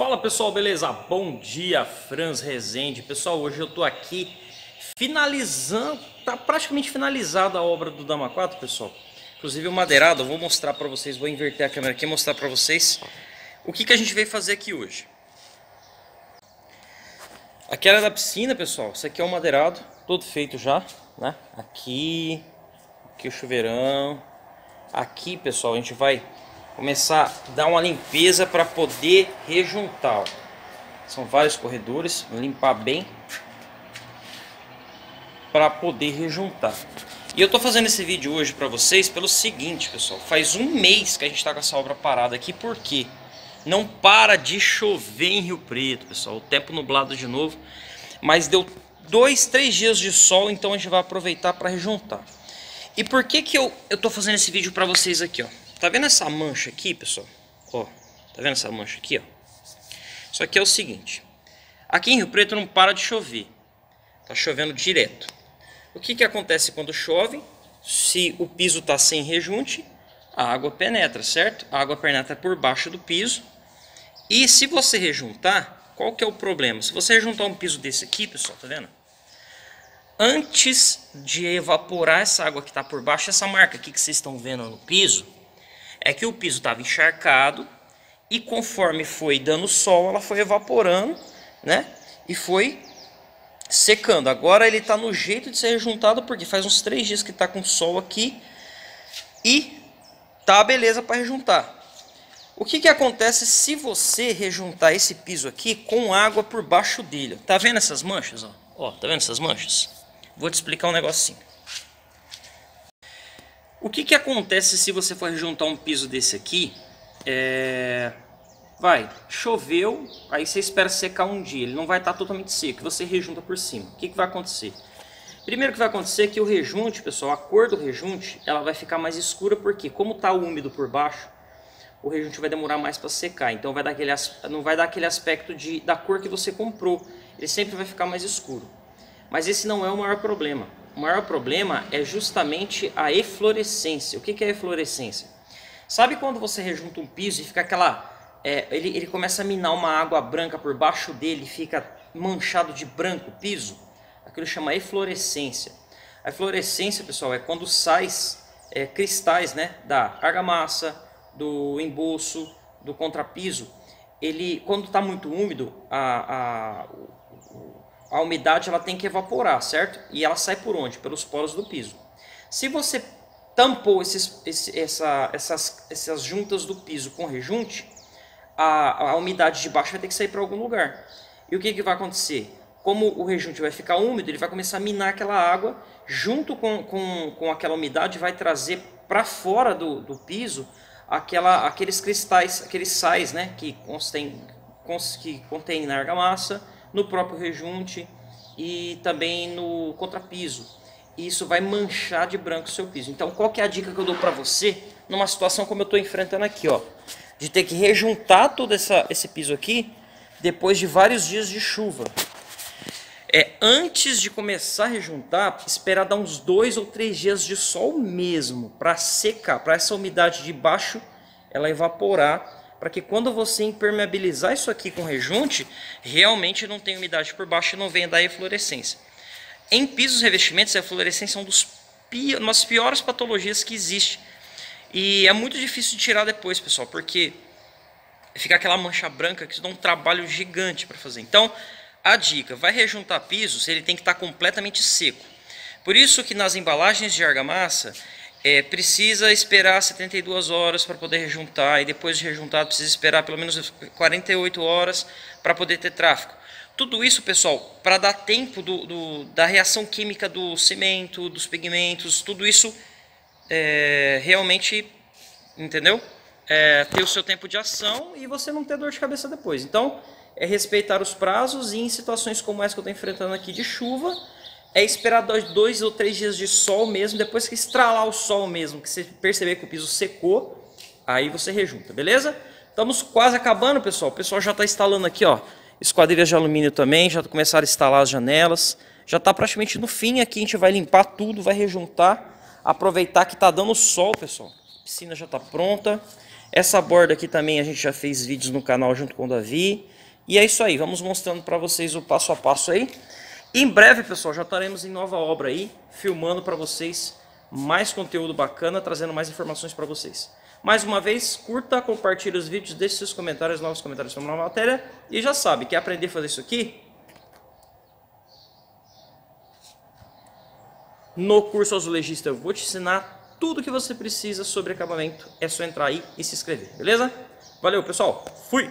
Fala pessoal, beleza? Bom dia, Franz Rezende. Pessoal, hoje eu tô aqui finalizando, tá praticamente finalizada a obra do Dama 4, pessoal. Inclusive o madeirado, eu vou mostrar pra vocês, vou inverter a câmera aqui e mostrar pra vocês o que a gente veio fazer aqui hoje. Aqui era da piscina, pessoal, isso aqui é o madeirado, todo feito já, né? Aqui o chuveirão. Aqui, pessoal, a gente vai começar a dar uma limpeza para poder rejuntar. Ó. São vários corredores, limpar bem para poder rejuntar. E eu tô fazendo esse vídeo hoje para vocês pelo seguinte, pessoal. Faz um mês que a gente está com essa obra parada aqui, porque não para de chover em Rio Preto, pessoal. O tempo nublado de novo, mas deu 2, 3 dias de sol, então a gente vai aproveitar para rejuntar. E por que que eu tô fazendo esse vídeo para vocês aqui, ó? Tá vendo essa mancha aqui, pessoal? Ó, tá vendo essa mancha aqui, ó? Isso aqui é o seguinte. Aqui em Rio Preto não para de chover. Tá chovendo direto. O que que acontece quando chove? Se o piso tá sem rejunte, a água penetra, certo? A água penetra por baixo do piso. E se você rejuntar, qual que é o problema? Se você rejuntar um piso desse aqui, pessoal, tá vendo? Antes de evaporar essa água que está por baixo, essa marca aqui que vocês estão vendo no piso, é que o piso estava encharcado e conforme foi dando sol, ela foi evaporando, né? E foi secando. Agora ele está no jeito de ser rejuntado, porque faz uns 3 dias que está com sol aqui e tá beleza para rejuntar. O que que acontece se você rejuntar esse piso aqui com água por baixo dele? Tá vendo essas manchas? Ó, ó, tá vendo essas manchas? Vou te explicar um negocinho. O que que acontece se você for rejuntar um piso desse aqui? Choveu, aí você espera secar um dia, ele não vai estar totalmente seco, você rejunta por cima. O que que vai acontecer? Primeiro que vai acontecer é que o rejunte, pessoal, a cor do rejunte, ela vai ficar mais escura, porque como está úmido por baixo, o rejunte vai demorar mais para secar, então vai dar aquele, não vai dar aquele aspecto da cor que você comprou. Ele sempre vai ficar mais escuro. Mas esse não é o maior problema. O maior problema é justamente a eflorescência. O que é a eflorescência? Sabe quando você rejunta um piso e fica aquela... ele começa a minar uma água branca por baixo dele e fica manchado de branco o piso? Aquilo chama eflorescência. A eflorescência, pessoal, é quando sai cristais, né, da argamassa, do embolso, do contrapiso. Ele, quando está muito úmido, a umidade ela tem que evaporar, certo? E ela sai por onde? Pelos poros do piso. Se você tampou essas juntas do piso com rejunte, a umidade de baixo vai ter que sair para algum lugar. E o que que vai acontecer? Como o rejunte vai ficar úmido, ele vai começar a minar aquela água, junto com aquela umidade vai trazer para fora do piso aqueles cristais, aqueles sais, né, que contém na argamassa, no próprio rejunte e também no contrapiso. E isso vai manchar de branco o seu piso. Então, qual que é a dica que eu dou para você numa situação como eu estou enfrentando aqui, ó, de ter que rejuntar todo esse piso aqui depois de vários dias de chuva? Antes de começar a rejuntar, esperar dar uns 2 ou 3 dias de sol mesmo para secar, para essa umidade de baixo ela evaporar, para que quando você impermeabilizar isso aqui com rejunte, realmente não tenha umidade por baixo e não venha dar eflorescência. Em pisos e revestimentos, a eflorescência é uma das piores patologias que existe. E é muito difícil de tirar depois, pessoal, porque fica aquela mancha branca que dá um trabalho gigante para fazer. Então, a dica, vai rejuntar pisos, ele tem que estar completamente seco. Por isso que nas embalagens de argamassa, precisa esperar 72 horas para poder rejuntar, e depois de rejuntado precisa esperar pelo menos 48 horas para poder ter tráfego. Tudo isso, pessoal, para dar tempo da reação química do cimento, dos pigmentos, tudo isso realmente, entendeu? Ter o seu tempo de ação e você não ter dor de cabeça depois. Então, é respeitar os prazos, e em situações como essa que eu estou enfrentando aqui de chuva, é esperar 2 ou 3 dias de sol mesmo, depois que estralar o sol mesmo, que você perceber que o piso secou, aí você rejunta, beleza? Estamos quase acabando, pessoal. O pessoal já está instalando aqui, ó, esquadrilhas de alumínio também, já começaram a instalar as janelas, já está praticamente no fim aqui, a gente vai limpar tudo, vai rejuntar, aproveitar que está dando sol, pessoal. A piscina já está pronta. Essa borda aqui também a gente já fez vídeos no canal junto com o Davi. E é isso aí, vamos mostrando para vocês o passo a passo aí. Em breve, pessoal, já estaremos em nova obra aí, filmando para vocês mais conteúdo bacana, trazendo mais informações para vocês. Mais uma vez, curta, compartilhe os vídeos, deixe seus comentários, novos comentários sobre a matéria. E já sabe, quer aprender a fazer isso aqui? No curso Azulejista eu vou te ensinar tudo que você precisa sobre acabamento. É só entrar aí e se inscrever, beleza? Valeu, pessoal! Fui!